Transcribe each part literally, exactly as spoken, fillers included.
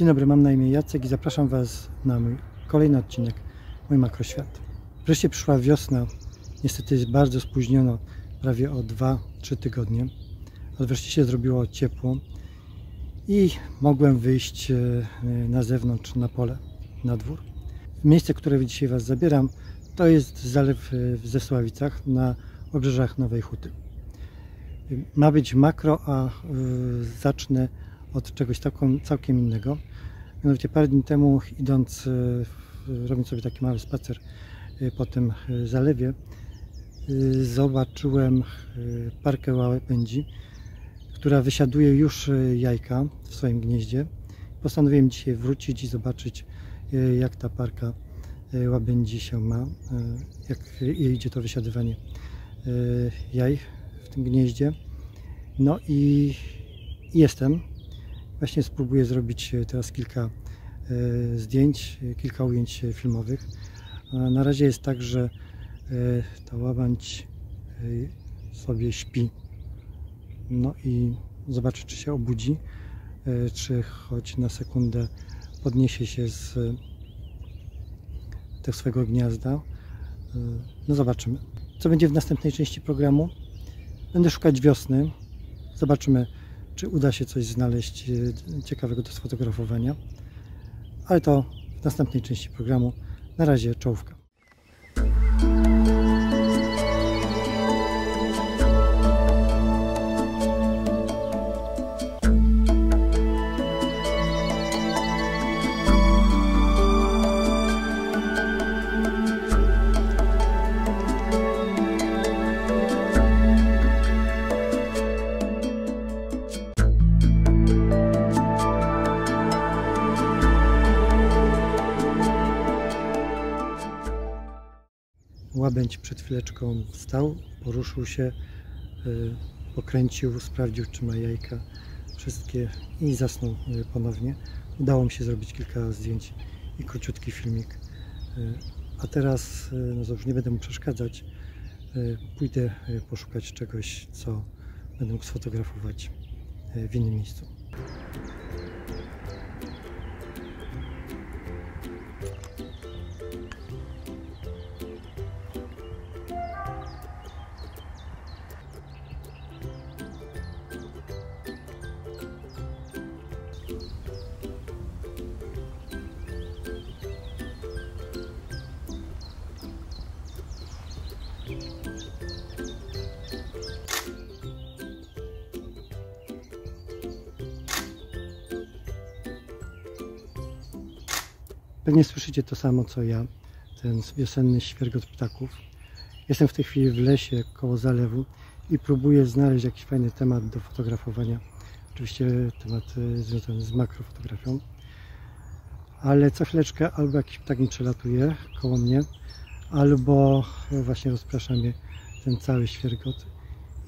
Dzień dobry, mam na imię Jacek i zapraszam Was na mój kolejny odcinek Mój Makro Świat. Wreszcie przyszła wiosna, niestety jest bardzo spóźniona, prawie o dwa trzy tygodnie, ale wreszcie się zrobiło ciepło i mogłem wyjść na zewnątrz, na pole, na dwór. Miejsce, które dzisiaj Was zabieram, to jest zalew w Zesławicach na obrzeżach Nowej Huty. Ma być makro, a zacznę od czegoś całkiem innego. Mianowicie parę dni temu, idąc, robiąc sobie taki mały spacer po tym zalewie, zobaczyłem parkę łabędzi, która wysiaduje już jajka w swoim gnieździe. Postanowiłem dzisiaj wrócić i zobaczyć, jak ta parka łabędzi się ma, jak jej idzie to wysiadywanie jaj w tym gnieździe. No i jestem. Właśnie spróbuję zrobić teraz kilka zdjęć, kilka ujęć filmowych. Na razie jest tak, że ta łabędź sobie śpi. No i zobaczę, czy się obudzi, czy choć na sekundę podniesie się z tego swojego gniazda. No zobaczymy. Co będzie w następnej części programu? Będę szukać wiosny. Zobaczymy, czy uda się coś znaleźć ciekawego do sfotografowania. Ale to w następnej części programu. Na razie, czołówka. Łabędź przed chwileczką wstał, poruszył się, pokręcił, sprawdził, czy ma jajka wszystkie i zasnął ponownie. Udało mi się zrobić kilka zdjęć i króciutki filmik. A teraz, no cóż, nie będę mu przeszkadzać, pójdę poszukać czegoś, co będę mógł sfotografować w innym miejscu. Pewnie słyszycie to samo co ja, ten wiosenny świergot ptaków. Jestem w tej chwili w lesie koło zalewu i próbuję znaleźć jakiś fajny temat do fotografowania. Oczywiście temat związany z makrofotografią. Ale co chwileczkę albo jakiś ptak mi przelatuje koło mnie, albo właśnie rozprasza mnie ten cały świergot.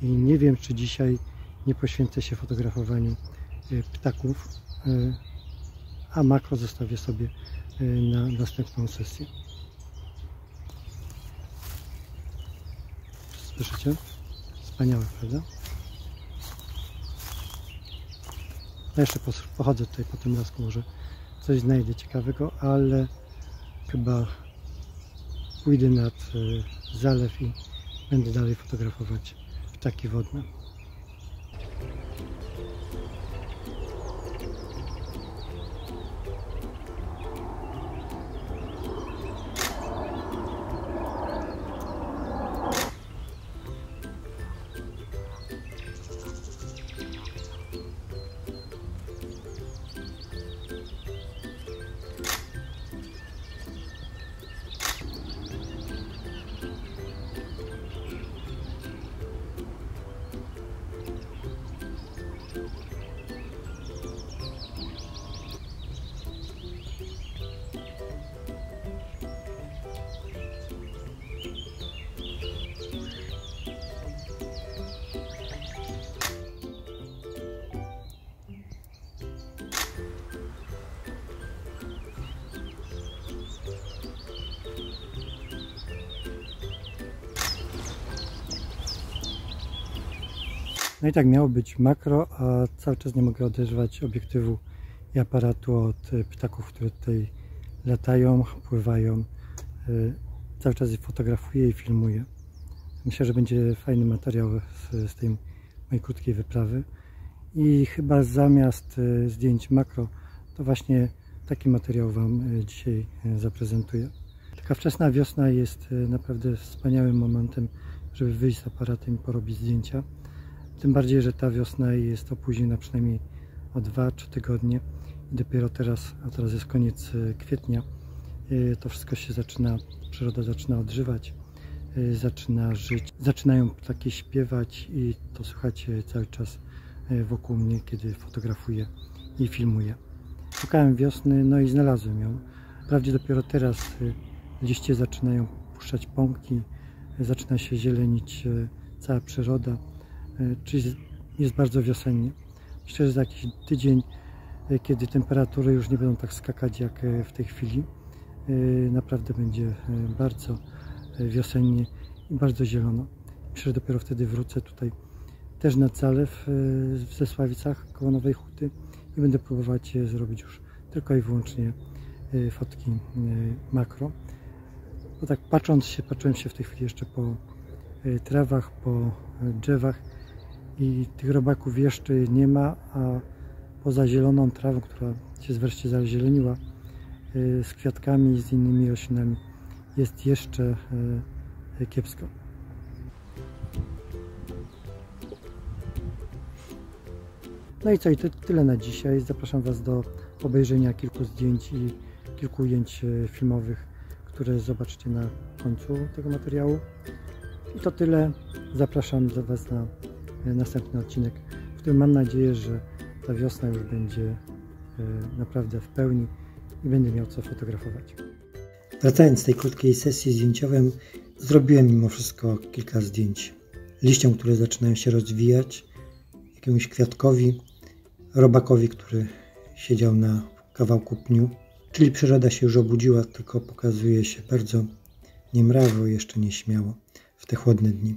I nie wiem, czy dzisiaj nie poświęcę się fotografowaniu ptaków, a makro zostawię sobie na następną sesję. Słyszycie? Wspaniałe, prawda? Ja jeszcze pochodzę tutaj po tym lasku, może coś znajdę ciekawego, ale chyba pójdę nad zalew i będę dalej fotografować ptaki wodne. No i tak miało być makro, a cały czas nie mogę oderwać obiektywu i aparatu od ptaków, które tutaj latają, pływają. Cały czas je fotografuję i filmuję. Myślę, że będzie fajny materiał z, z tej mojej krótkiej wyprawy. I chyba zamiast zdjęć makro, to właśnie taki materiał Wam dzisiaj zaprezentuję. Taka wczesna wiosna jest naprawdę wspaniałym momentem, żeby wyjść z aparatem i porobić zdjęcia. Tym bardziej, że ta wiosna jest opóźniona przynajmniej o dwa trzy tygodnie. I dopiero teraz, a teraz jest koniec kwietnia, to wszystko się zaczyna, przyroda zaczyna odżywać, zaczyna żyć. Zaczynają ptaki śpiewać i to słuchacie cały czas wokół mnie, kiedy fotografuję i filmuję. Szukałem wiosny, no i znalazłem ją. Wprawdzie dopiero teraz liście zaczynają puszczać pąki, zaczyna się zielenić cała przyroda, czyli jest bardzo wiosennie. Myślę, że za jakiś tydzień, kiedy temperatury już nie będą tak skakać jak w tej chwili, naprawdę będzie bardzo wiosennie i bardzo zielono. Myślę, że dopiero wtedy wrócę tutaj też na zalew w Zesławicach koło Nowej Huty i będę próbować zrobić już tylko i wyłącznie fotki makro. Bo tak patrząc się, patrzyłem się w tej chwili jeszcze po trawach, po drzewach i tych robaków jeszcze nie ma, a poza zieloną trawą, która się wreszcie zazieleniła, z kwiatkami i z innymi roślinami jest jeszcze kiepsko. No i co, i tyle na dzisiaj. Zapraszam Was do obejrzenia kilku zdjęć i kilku ujęć filmowych, które zobaczycie na końcu tego materiału. I to tyle. Zapraszam do Was na następny odcinek, w którym mam nadzieję, że ta wiosna już będzie naprawdę w pełni i będę miał co fotografować. Wracając z tej krótkiej sesji zdjęciowej, zrobiłem mimo wszystko kilka zdjęć. Liściom, które zaczynają się rozwijać, jakiemuś kwiatkowi, robakowi, który siedział na kawałku pniu. Czyli przyroda się już obudziła, tylko pokazuje się bardzo niemrawo, jeszcze nieśmiało w te chłodne dni.